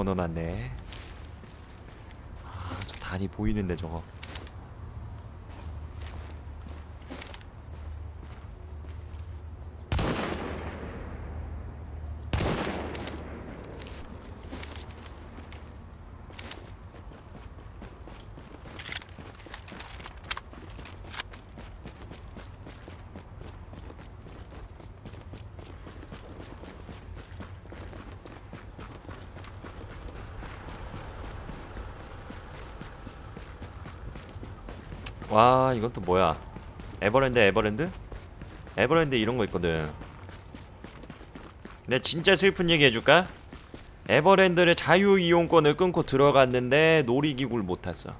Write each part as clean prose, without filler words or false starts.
넣어놨네. 아, 저 단이 보이는데 저거. 와, 이건 또 뭐야? 에버랜드? 에버랜드 이런 거 있거든. 근데 진짜 슬픈 얘기 해줄까? 에버랜드를 자유이용권을 끊고 들어갔는데 놀이기구를 못 탔어.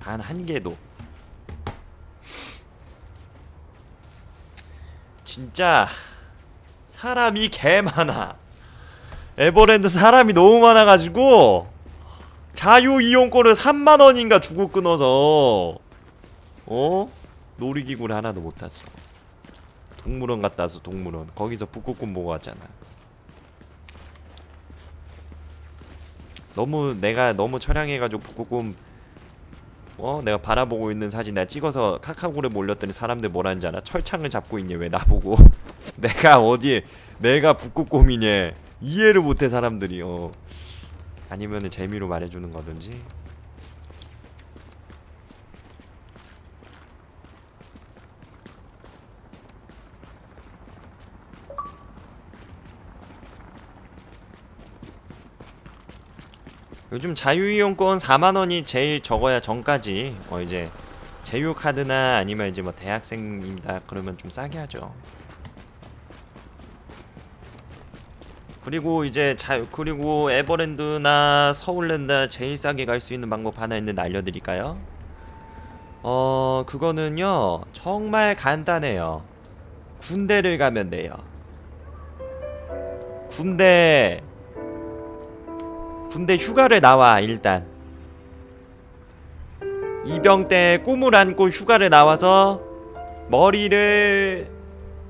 단 한 개도. 진짜 사람이 개 많아. 에버랜드 사람이 너무 많아가지고 자유이용권을 3만원인가 주고 끊어서 어? 놀이기구를 하나도 못 탔어. 동물원 갔다 왔어. 동물원 거기서 북극곰 보고 왔잖아. 내가 너무 처량해가지고 북극곰 내가 바라보고 있는 사진 내가 찍어서 카카오를 몰렸더니 사람들 뭐라는지 알아? 철창을 잡고 있냐 왜 나보고. 내가 북극곰이냐 이해를 못해 사람들이. 아니면은 재미로 말해주는 거든지. 요즘 자유이용권 4만원이 제일 적어야 전까지 이제 제휴카드나 아니면 이제 뭐 대학생입니다 그러면 좀 싸게 하죠. 그리고 이제 그리고 에버랜드나 서울랜드 제일 싸게 갈 수 있는 방법 하나 있는데 알려드릴까요? 그거는요 정말 간단해요. 군대를 가면 돼요. 군대 휴가를 나와. 일단 입영 때 꿈을 안고 휴가를 나와서 머리를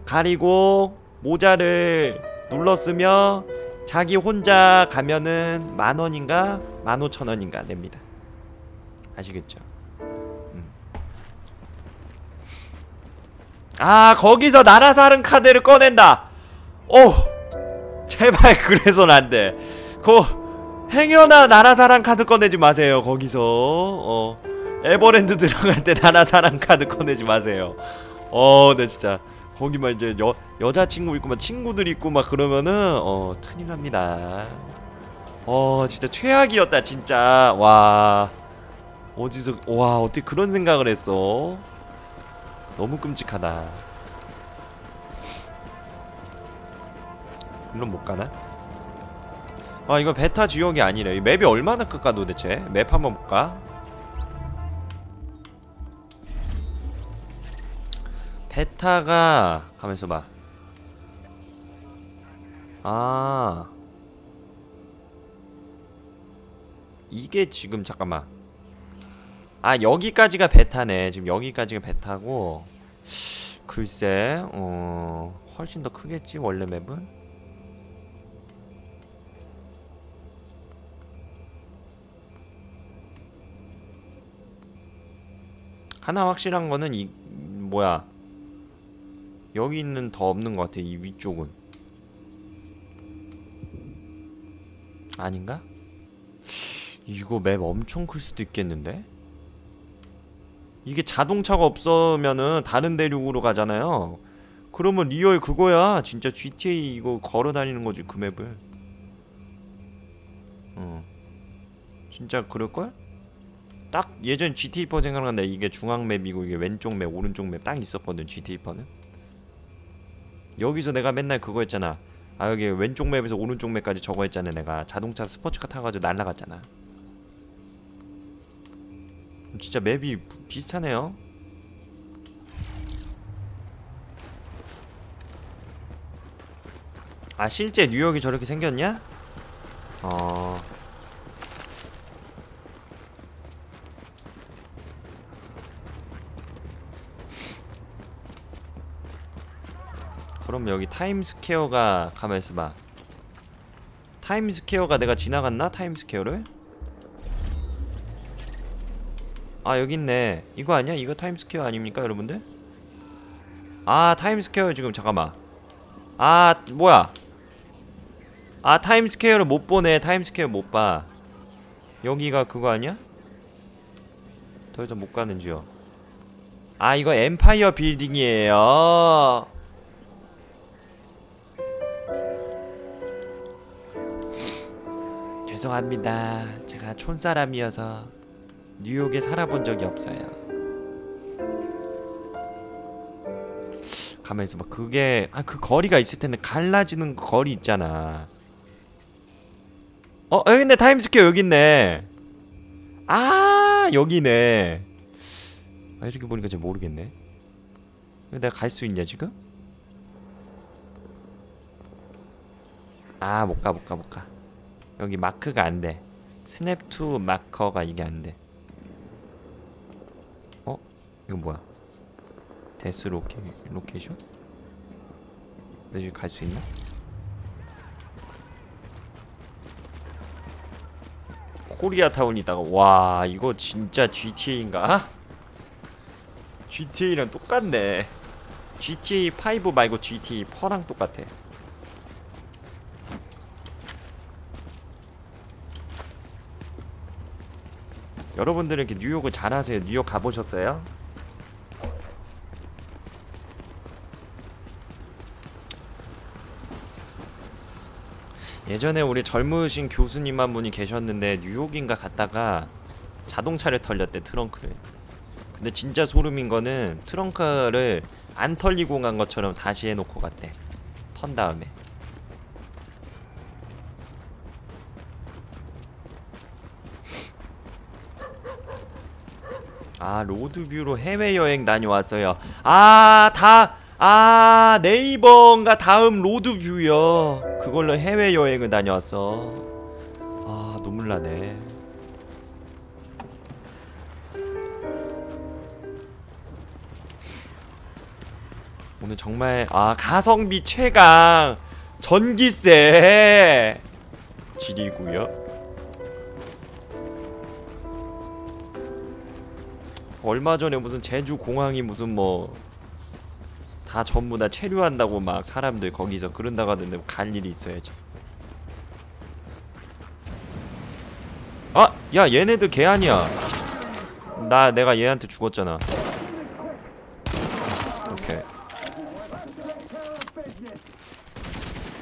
가리고 모자를 눌러쓰며 자기 혼자 가면은 10,000원인가 15,000원인가 냅니다. 아시겠죠? 아, 거기서 나라사랑 카드를 꺼낸다. 제발 그래선 안돼. 행여나 나라사랑 카드 꺼내지 마세요. 거기서 에버랜드 들어갈 때 나라사랑 카드 꺼내지 마세요. 네, 진짜 거기만 이제 여자친구 있고 막 친구들 있고 막 그러면은 큰일납니다. 진짜 최악이었다 진짜. 와, 어디서 와 어떻게 그런 생각을 했어. 너무 끔찍하다. 물론 못가나? 아, 이거 베타 지역이 아니래. 이 맵이 얼마나 클까 도대체? 맵 한번 볼까? 베타가 가만있어 봐. 아, 이게 지금 잠깐만. 아, 여기까지가 베타네. 지금 여기까지가 베타고. 글쎄, 훨씬 더 크겠지 원래 맵은? 하나 확실한 거는 이 뭐야? 여기 있는 더 없는 것 같아. 이 위쪽은 아닌가? 이거 맵 엄청 클 수도 있겠는데? 이게 자동차가 없으면은 다른 대륙으로 가잖아요. 그러면 리얼 그거야 진짜. GTA 이거 걸어다니는 거지 그 맵을. 진짜 그럴걸? 딱 예전 GTA4 생각난다. 이게 중앙 맵이고 이게 왼쪽 맵 오른쪽 맵 딱 있었거든 GTA4는. 여기서 내가 맨날 그거 했잖아. 아, 여기 왼쪽 맵에서 오른쪽 맵까지 저거 했잖아. 내가 자동차 스포츠카 타가지고 날라갔잖아. 진짜 맵이 비슷하네요. 아, 실제 뉴욕이 저렇게 생겼냐? 그럼 여기 타임스퀘어가 가만있어봐. 타임스퀘어가 내가 지나갔나? 타임스퀘어를? 아 여기 있네. 이거 아니야? 이거 타임스퀘어 아닙니까 여러분들? 아 타임스퀘어 지금 잠깐만. 아 뭐야. 아 타임스퀘어를 못 보네. 타임스퀘어 못 봐. 여기가 그거 아니야? 더 이상 못 가는 지역. 아 이거 엠파이어 빌딩이에요. 죄송합니다. 제가 촌사람이어서 뉴욕에 살아본 적이 없어요. 가만있어 봐. 그게 아 그 거리가 있을텐데 갈라지는 거리 있잖아. 어 여기있네. 타임스퀘어 여기있네. 아 여기네. 아 이렇게 보니까 잘 모르겠네. 왜 내가 갈 수 있냐 지금? 아 못가 못가 못가. 여기 마크가 안돼. 스냅투 마커가 이게 안돼. 어? 이거 뭐야? 데스 로케이션? 나 여기 갈 수 있나? 코리아타운이다가 와 이거 진짜 GTA인가? GTA랑 똑같네. GTA5 말고 GTA4랑 똑같아. 여러분들은 이렇게 뉴욕을 잘 아세요? 뉴욕 가보셨어요? 예전에 우리 젊으신 교수님 한 분이 계셨는데 뉴욕인가 갔다가 자동차를 털렸대. 트렁크를. 근데 진짜 소름인거는 트렁크를 안 털리고 간것처럼 다시 해놓고 갔대. 턴 다음에. 아 로드뷰로 해외여행 다녀왔어요. 아 네이버인가 다음 로드뷰요. 그걸로 해외여행을 다녀왔어. 아 눈물나네. 오늘 정말 아 가성비 최강 전기세 지리구요. 얼마 전에 무슨 제주 공항이 무슨 뭐 다 전부 다 체류한다고 막 사람들 거기서 그런다고 하던데 갈 일이 있어야지. 아! 야 얘네들 걔 아니야. 내가 얘한테 죽었잖아. 오케이.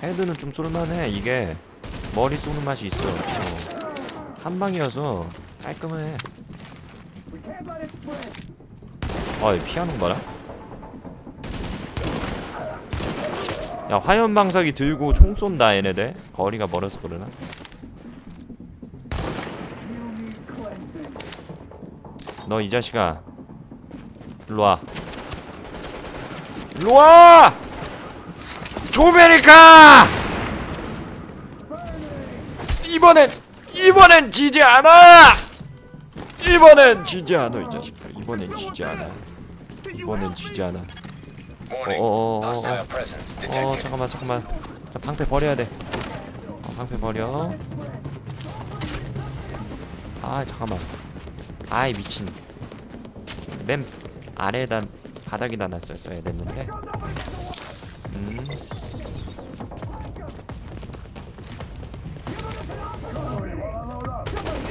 헤드는 좀 쏠만해. 이게 머리 쏘는 맛이 있어. 한 방이어서 깔끔해. 아, 피하는 거 봐라. 야, 화염 방사기 들고 총 쏜다 얘네들. 거리가 멀어서 그러나? 너 이 자식아. 일로 와. 일로 와! 조메리카! 이번엔 지지 않아! 이번엔 지지 않아. 이 자식아. 이번엔 지지 않아. 이번엔 지지 않아. 잠깐만. 자, 방패 버려야 돼. 방패 버려. 아, 잠깐만. 아이, 미친. 맨 아래에다 바닥에다 놨어야 됐는데.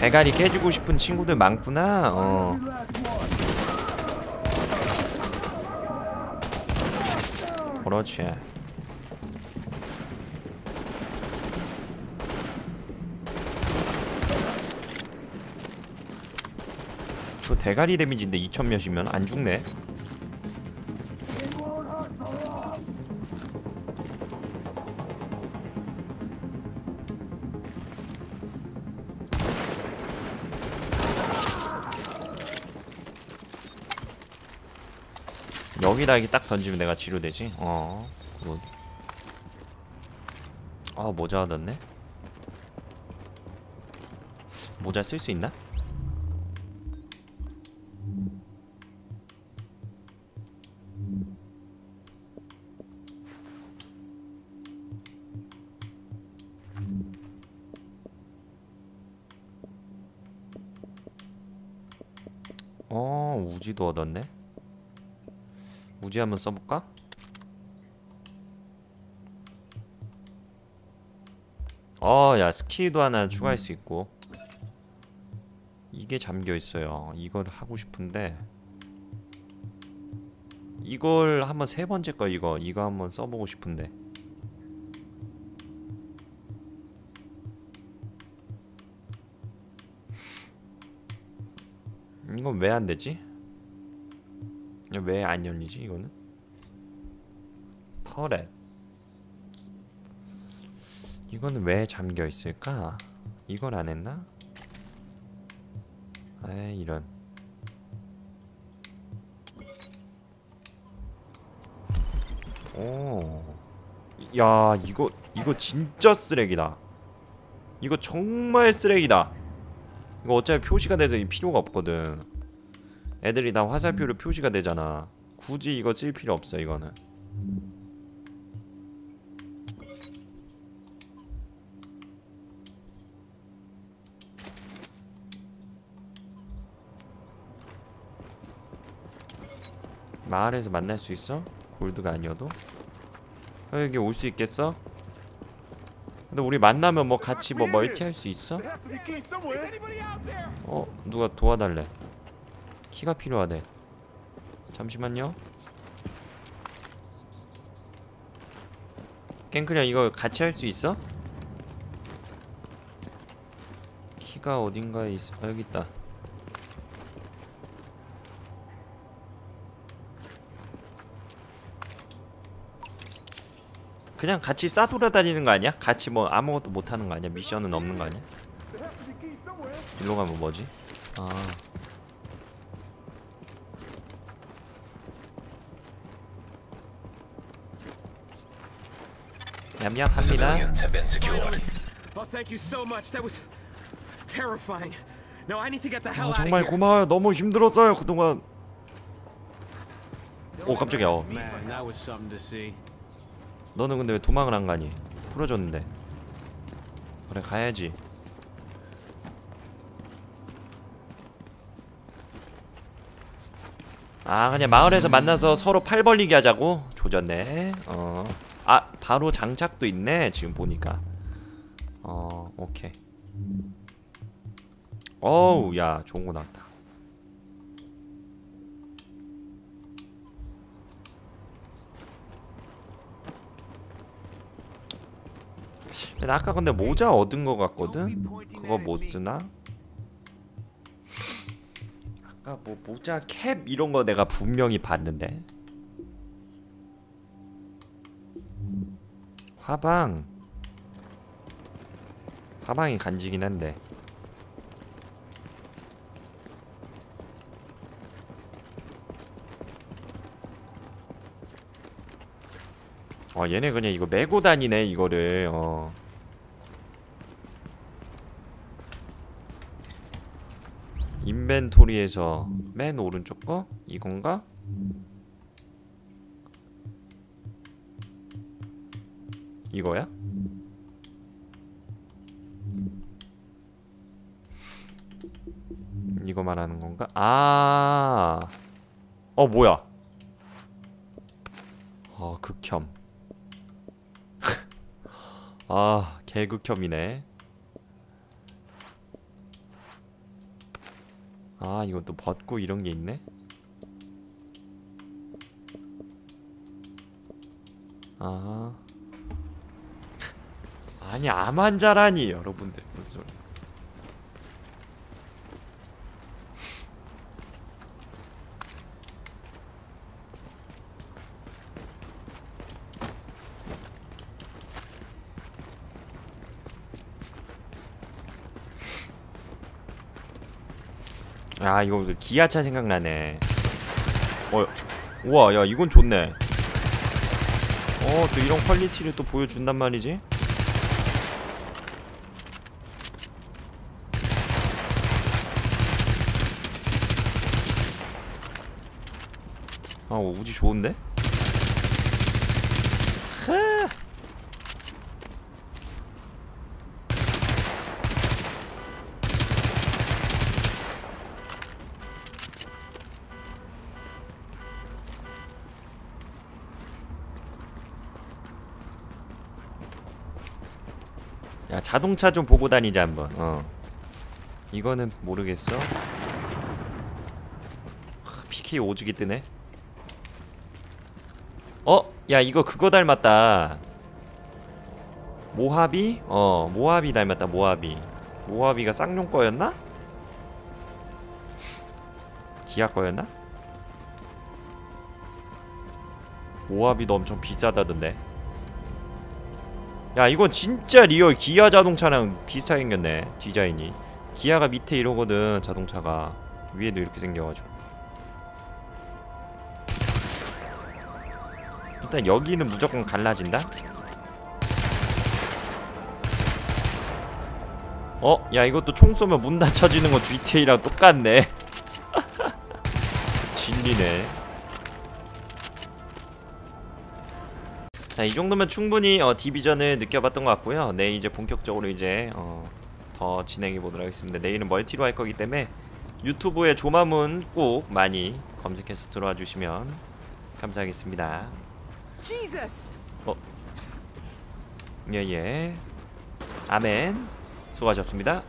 대가리 깨지고 싶은 친구들 많구나. 그렇지. 저 대가리 데미지인데 2000몇이면 안 죽네. 여기다 이렇게 딱 던지면 내가 치료되지? 그럼. 아, 모자 얻었네? 모자 쓸 수 있나? 우지도 얻었네. 우지 한번 써볼까? 야, 스킬도 하나 추가할 수 있고. 이게 잠겨있어요. 이걸 하고 싶은데 이걸 한번 세 번째 거 이거 한번 써보고 싶은데 이건 왜 안되지? 왜 안 열리지 이거는? 터렛 이거는 왜 잠겨있을까? 이걸 안했나? 에이 이런. 오, 야 이거 진짜 쓰레기다. 이거 정말 쓰레기다. 이거 어차피 표시가 돼서 필요가 없거든. 애들이 다 화살표로 표시가 되잖아. 굳이 이거 쓸 필요 없어 이거는. 마을에서 만날 수 있어? 골드가 아니어도? 여기 올 수 있겠어? 근데 우리 만나면 뭐 같이 뭐 멀티할 수 있어? 누가 도와달래. 키가 필요하대. 잠시만요. 갱클리야 이거 같이 할 수 있어? 키가 어딘가에 있어. 여기 있다. 그냥 같이 싸돌아다니는 거 아니야? 같이 뭐 아무것도 못하는 거 아니야? 미션은 없는 거 아니야? 일로 가면 뭐지? 냠냠합니다. 정말 고마워요. 너무 힘들었어요 그동안. 오 깜짝이야. 너는 근데 왜 도망을 안 가니? 풀어줬는데. 그래 가야지. 그냥 마을에서 만나서 서로 팔 벌리게 하자고? 조졌네. 바로 장착도 있네 지금 보니까. 오케이. 어우 야 좋은 거 나왔다. 나 아까 근데 모자 얻은 거 같거든? 그거 뭐 쓰나? 아까 뭐 모자 캡 이런 거 내가 분명히 봤는데. 화방이 간지긴 한데. 얘네 그냥 이거 메고 다니네 이거를. 인벤토리에서 맨 오른쪽 거? 이건가? 이거야? 이거 말하는 건가? 뭐야? 극혐. 개극혐이네. 이거 또 벗고 이런 게 있네? 아니 암환자라니 여러분들 무슨 소리. 이거 기아차 생각나네. 우와 야 이건 좋네. 또 이런 퀄리티를 또 보여준단 말이지. 우지 좋은데? 야, 자동차 좀 보고 다니자 한번. 이거는 모르겠어. PK 오죽이 뜨네. 야, 이거 그거 닮았다. 모하비? 모하비 닮았다. 모하비가 쌍용 거였나? 기아 거였나? 모하비도 엄청 비싸다던데. 야, 이건 진짜 리얼 기아 자동차랑 비슷하게 생겼네, 디자인이. 기아가 밑에 이러거든, 자동차가. 위에도 이렇게 생겨가지고. 일단 여기는 무조건 갈라진다? 야, 이것도 총 쏘면 문 닫혀지는 건 GTA랑 똑같네. 진리네. 자, 이 정도면 충분히 디비전을 느껴봤던 것 같고요. 네, 이제 본격적으로 이제 더 진행해보도록 하겠습니다. 내일은 멀티로 할 거기 때문에 유튜브에 조마문 꼭 많이 검색해서 들어와 주시면 감사하겠습니다. 예예. 아멘. 수고하셨습니다.